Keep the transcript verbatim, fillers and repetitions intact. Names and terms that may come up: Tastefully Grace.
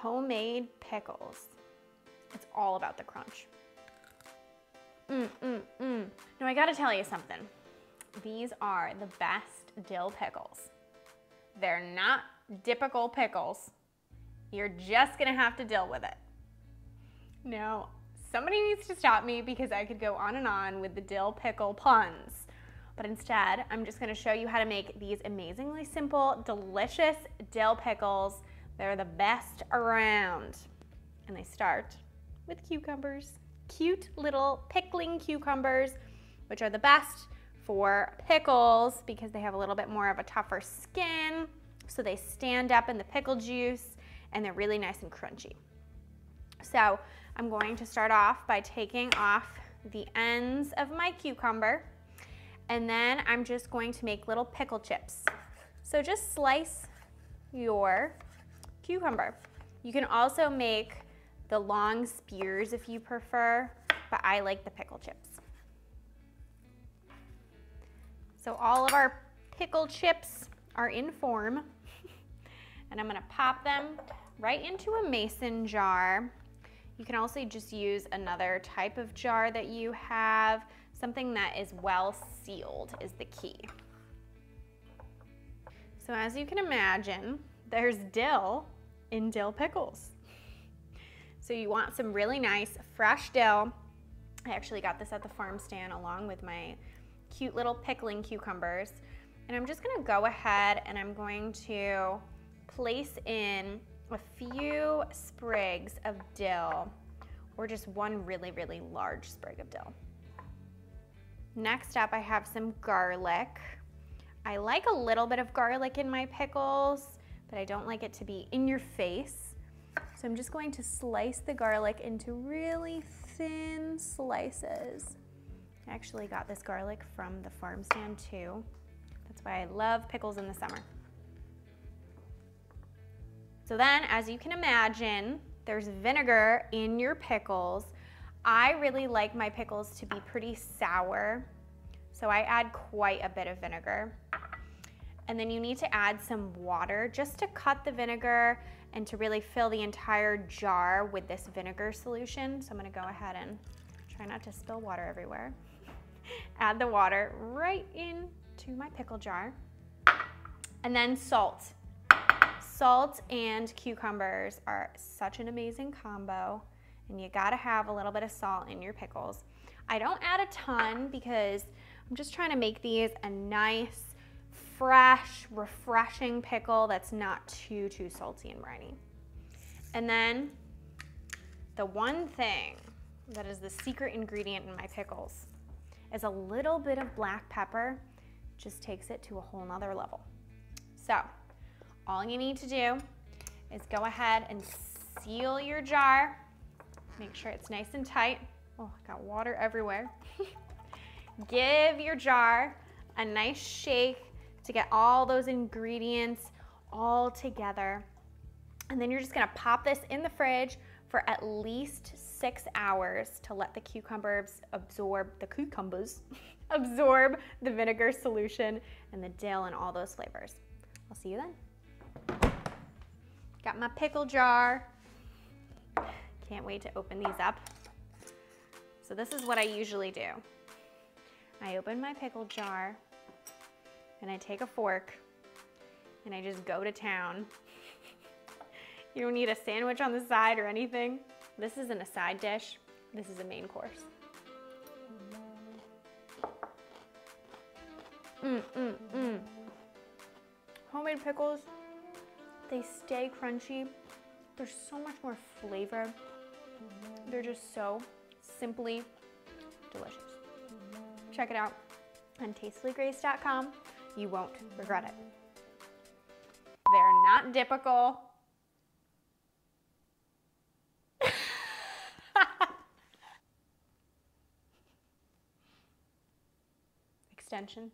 homemade pickles. It's all about the crunch. Mm, mm, mm. Now I gotta tell you something. These are the best dill pickles. They're not typical pickles. You're just gonna have to deal with it. Now, somebody needs to stop me because I could go on and on with the dill pickle puns. But instead, I'm just gonna show you how to make these amazingly simple, delicious dill pickles. They're the best around. And they start with cucumbers. Cute little pickling cucumbers, which are the best for pickles because they have a little bit more of a tougher skin. So they stand up in the pickle juice and they're really nice and crunchy. So I'm going to start off by taking off the ends of my cucumber, and then I'm just going to make little pickle chips. So just slice your cucumber. You can also make the long spears if you prefer, but I like the pickle chips. So all of our pickle chips are in form, and I'm gonna pop them right into a mason jar. You can also just use another type of jar that you have. Something that is well sealed is the key. So as you can imagine, there's dill in dill pickles. So you want some really nice fresh dill. I actually got this at the farm stand along with my cute little pickling cucumbers. And I'm just gonna go ahead and I'm going to place in a few sprigs of dill, or just one really, really large sprig of dill. Next up, I have some garlic. I like a little bit of garlic in my pickles, but I don't like it to be in your face. So I'm just going to slice the garlic into really thin slices. I actually got this garlic from the farm stand too. That's why I love pickles in the summer. So then, as you can imagine, there's vinegar in your pickles. I really like my pickles to be pretty sour, so I add quite a bit of vinegar. And then you need to add some water just to cut the vinegar and to really fill the entire jar with this vinegar solution. So I'm gonna go ahead and try not to spill water everywhere. Add the water right into my pickle jar. And then salt. Salt and cucumbers are such an amazing combo, and you gotta have a little bit of salt in your pickles. I don't add a ton because I'm just trying to make these a nice, fresh, refreshing pickle that's not too, too salty and briny. And then the one thing that is the secret ingredient in my pickles is a little bit of black pepper. Just takes it to a whole nother level. So, all you need to do is go ahead and seal your jar. Make sure it's nice and tight. Oh, I got water everywhere. Give your jar a nice shake to get all those ingredients all together. And then you're just gonna pop this in the fridge for at least six hours to let the cucumbers absorb, the cucumbers absorb the vinegar solution and the dill and all those flavors. I'll see you then. Got my pickle jar. Can't wait to open these up. So this is what I usually do. I open my pickle jar and I take a fork and I just go to town. You don't need a sandwich on the side or anything. This isn't a side dish. This is a main course. Mm, mm, mm. Homemade pickles. They stay crunchy. There's so much more flavor. They're just so simply delicious. Check it out on tastefully grace dot com. You won't regret it. They're not typical. Extensions.